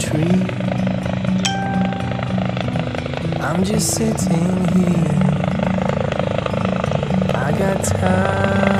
tree. I'm just sitting here. I got time.